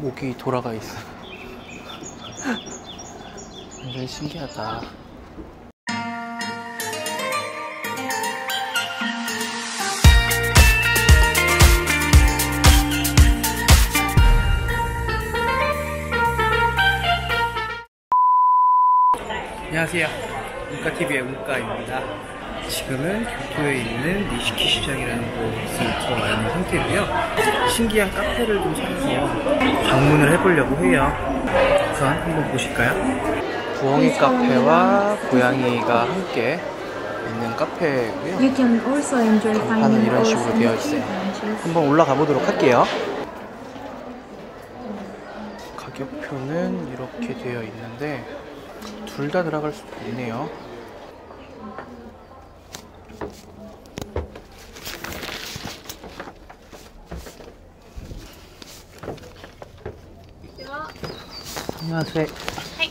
목이 돌아가 있어. 완전 신기하다. 안녕하세요. 운가TV의 운가입니다. 지금은 교토에 있는 니시키 시장이라는 곳을 들어와 있는 상태고요. 신기한 카페를 좀 찾아서 방문을 해보려고 해요. 우선 한번 보실까요? 부엉이 카페와 고양이가 함께 있는 카페고요. 간판은 이런 식으로 되어 있어요. 한번 올라가 보도록 할게요. 가격표는 이렇게 되어 있는데 둘 다 들어갈 수도 있네요. 안녕하세요. 하이.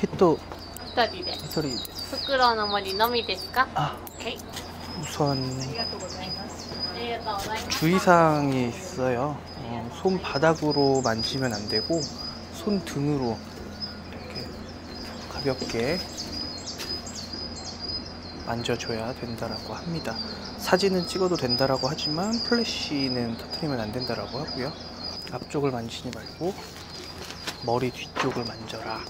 히토. 히토리. 히토리. 스쿠로 노 모리 노미 데스까? 아. 오케이. 우선 주의사항이 있어요. 손바닥으로 만지면 안 되고 손등으로 가볍게 만져줘야 된다라고 합니다. 사진은 찍어도 된다라고 하지만 플래시는 터뜨리면 안 된다라고 하고요. 앞쪽을 만지지 말고 머리 뒤쪽을 만져라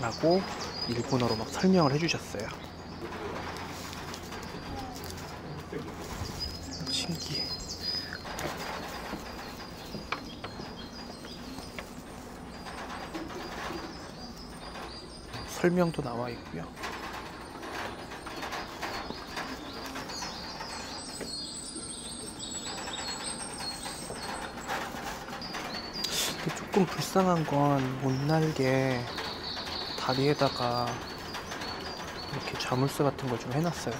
라고 일본어로 막 설명을 해주셨어요. 신기해. 설명도 나와 있고요. 조금 불쌍한 건 못날게 다리에다가 이렇게 자물쇠 같은 걸 좀 해놨어요.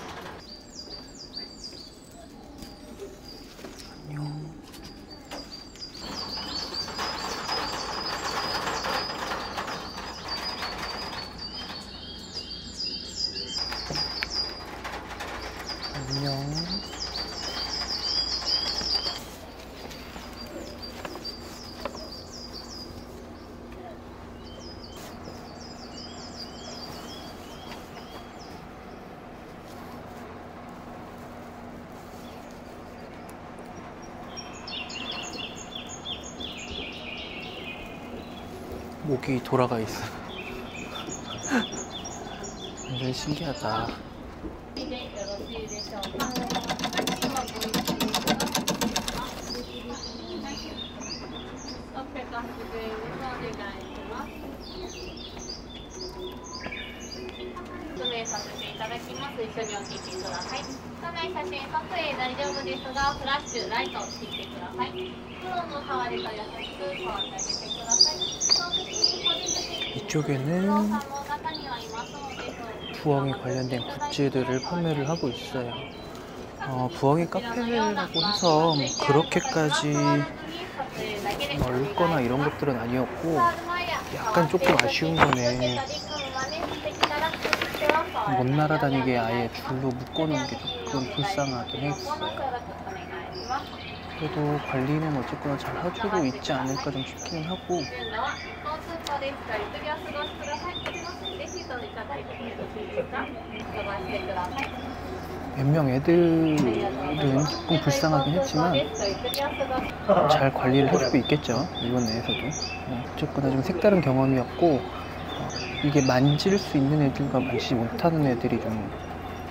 안녕. 목이 돌아가 있어. 완전 신기하다. 이쪽에는 부엉이 관련된 굿즈들을 판매를 하고 있어요. 부엉이 카페라고 해서 그렇게까지 넓거나 이런 것들은 아니었고 약간 조금 아쉬운 거네. 못 날아다니게 아예 줄로 묶어놓은 게 조금 불쌍하긴 했어요. 그래도 관리는 어쨌거나 잘 해주고 있지 않을까 좀 싶기는 하고. 몇 명 애들은 조금 불쌍하긴 했지만 잘 관리를 해주고 있겠죠. 일본 내에서도. 어쨌거나 좀 색다른 경험이었고 이게 만질 수 있는 애들과 만지지 못하는 애들이 좀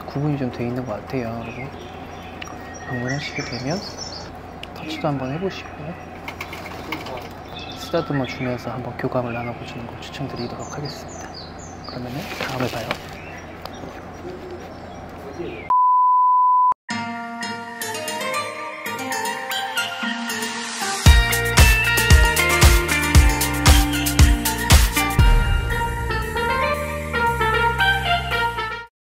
구분이 좀 돼 있는 것 같아요. 그리고 방문하시게 되면 터치도 한번 해보시고 쓰다듬어 주면서 한번 교감을 나눠보시는 걸 추천드리도록 하겠습니다. 그러면은 다음에 봐요.